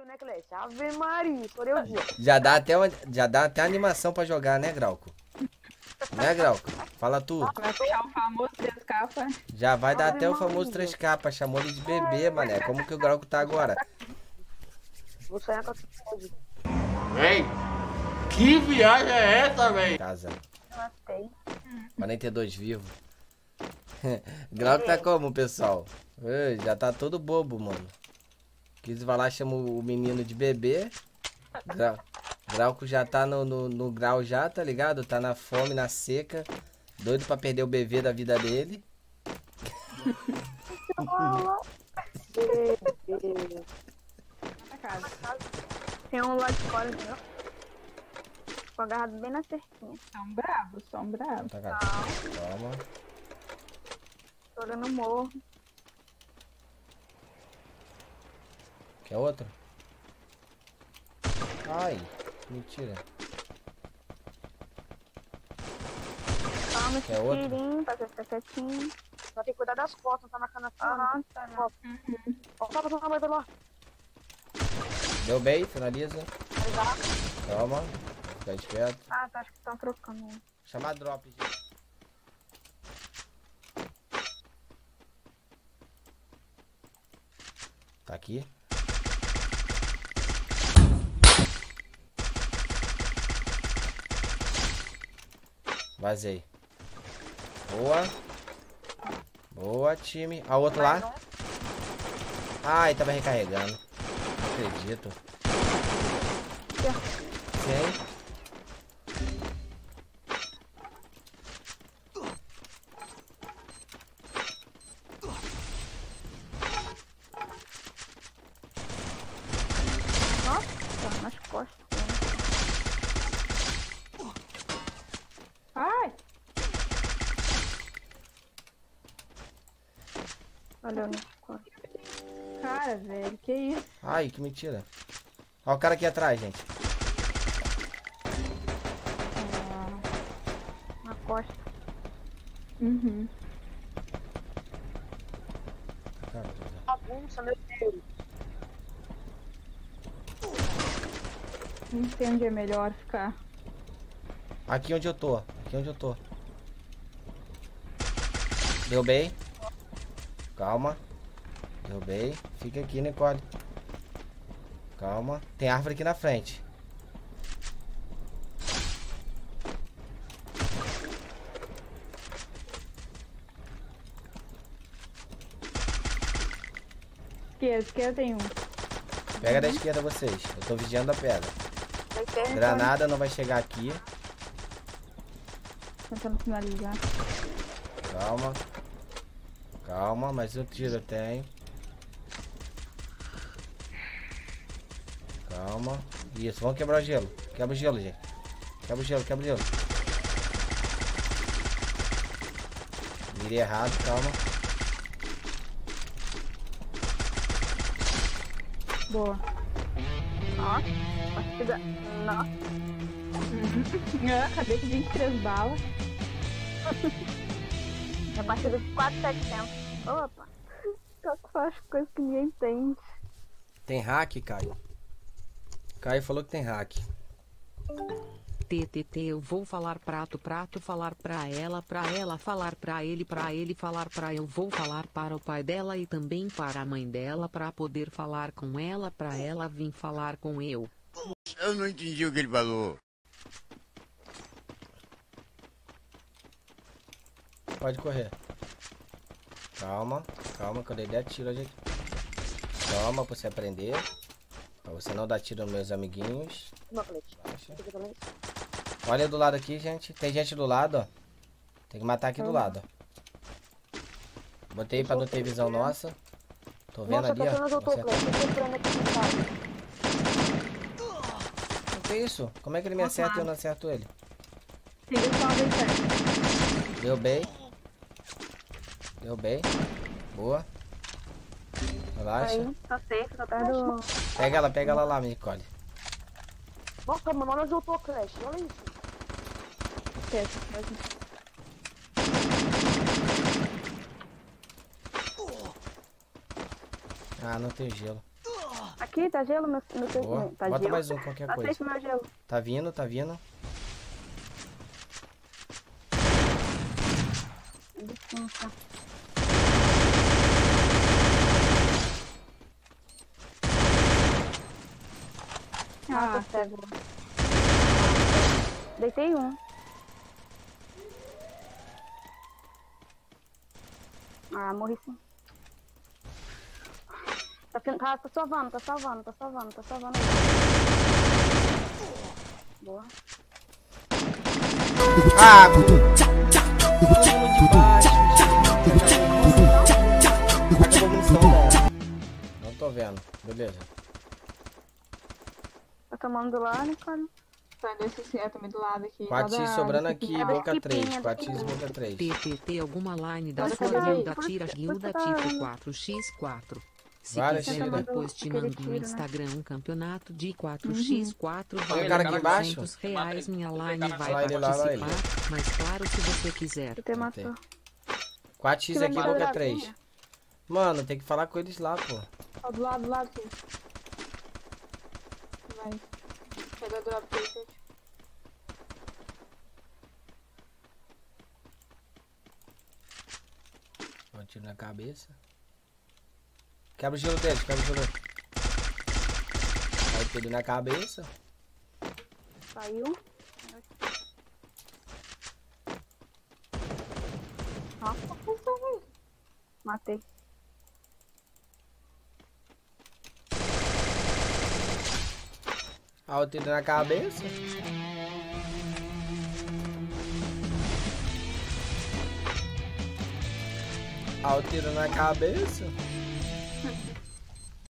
viu, né, Clete? Ave Maria, por eu digo. Já dá até animação pra jogar, né, Grauco? Né, Grauco? Fala tu. Vai puxar o famoso 3K. Já vai dar até o famoso 3K. Chamou ele de bebê, mané. Como que o Grauco tá agora? Vou sonhar com a cidade. Véi, que viagem é essa, véi? Casa. Matei. 42 vivos. Grauco tá como, pessoal? Ei, já tá todo bobo, mano. Quis vai lá, chama o menino de bebê. Grauco já tá no grau já, tá ligado? Tá na fome, na seca. Doido pra perder o bebê da vida dele. Tem um lá de fora, viu? Ficou agarrado bem na cerquinha. São bravos, são bravos. Tá, calma. Tô olhando o morro. Quer outro? Ai, mentira. Calma, tirinho, pra ser quietinho. Só tem que cuidar das costas, não tá na cana. Ah, tá na costa. Ó, passou o tamanho lá. Deu bem, finaliza. Calma, fica esperto. Ah, tá, acho que estão trocando. Vou chamar drop, gente. Tá aqui. Vazei. Boa. Boa, time. A outra lá. Ai, tava recarregando. Não acredito. Sim. Nossa, nas costas. Cara, velho, que isso? Ai, que mentira. Olha o cara aqui atrás, gente. Na costa. Uhum. Bagunça, meu Deus. Não sei onde é melhor ficar. Aqui onde eu tô. Aqui onde eu tô. Deu bem. Calma. Derrubei. Fica aqui, Nicole. Calma. Tem árvore aqui na frente. Esquerda tem um. Pega da esquerda vocês. Eu tô vigiando a pedra. Granada não vai chegar aqui. Tentando finalizar. Calma. Calma, mas eu tiro, tem. Calma. Isso, vamos quebrar o gelo. Quebra o gelo, gente. Quebra o gelo, quebra o gelo. Mirei errado, calma. Boa. Nossa, partida. Nossa. Acabei de 23 balas. É partida de 4.700. Opa, só que faz coisa que ninguém entende. Tem hack, Caio? Caio falou que tem hack. TTT, eu vou falar prato, prato, falar pra ela, falar pra ele, falar pra eu vou falar para o pai dela e também para a mãe dela pra poder falar com ela, pra ela vir falar com eu. Eu não entendi o que ele falou. Pode correr. Calma, calma, que eu dei 10 tiros aqui. Calma, pra você aprender. Pra você não dar tiro nos meus amiguinhos. Olha do lado aqui, gente. Tem gente do lado, ó. Tem que matar aqui do lado, ó. Botei pra não ter visão nossa. Tô vendo ali, ó. O que é isso? Como é que ele me acerta e eu não acerto ele? Deu bem. Deu bem. Boa. Relaxa. Aí, tá safe, tá perto do... pega ela lá, Nicole. Nossa, mano, olha onde eu tô, Crash. Olha isso. Ah, não tem gelo. Aqui, tá gelo, meu peixe. Boa. Tá bota gelo. Mais um, qualquer coisa. Peixe, meu gelo. Tá vindo, tá vindo. Desculpa. Ah, pega. Deitei um. Ah, morri sim. Tá salvando, tá salvando, tá salvando, tá salvando. Boa. Ah, não tô vendo, beleza. Tá tomando do lado, cara. Tá desse certo, também do lado aqui. 4x sobrando aqui, boca 3. 4x, boca 3. TTT, alguma line da sua guilda, tira guilda tipo 4x4. Se quiser, depois te mando no Instagram um campeonato de 4x4. Tem um cara aqui embaixo? R$200, minha line vai participar. Mas claro, se você quiser. 4x aqui, boca 3. Mano, tem que falar com eles lá, pô. Do lado, aqui. Vai. Pega do lado, gente. Vou tirar na cabeça. Quebra o gelo dele, quebra o gelo dele. Vai tudo na cabeça. Saiu. Nossa, velho. Matei. Olha o tiro na cabeça. Olha o tiro na cabeça.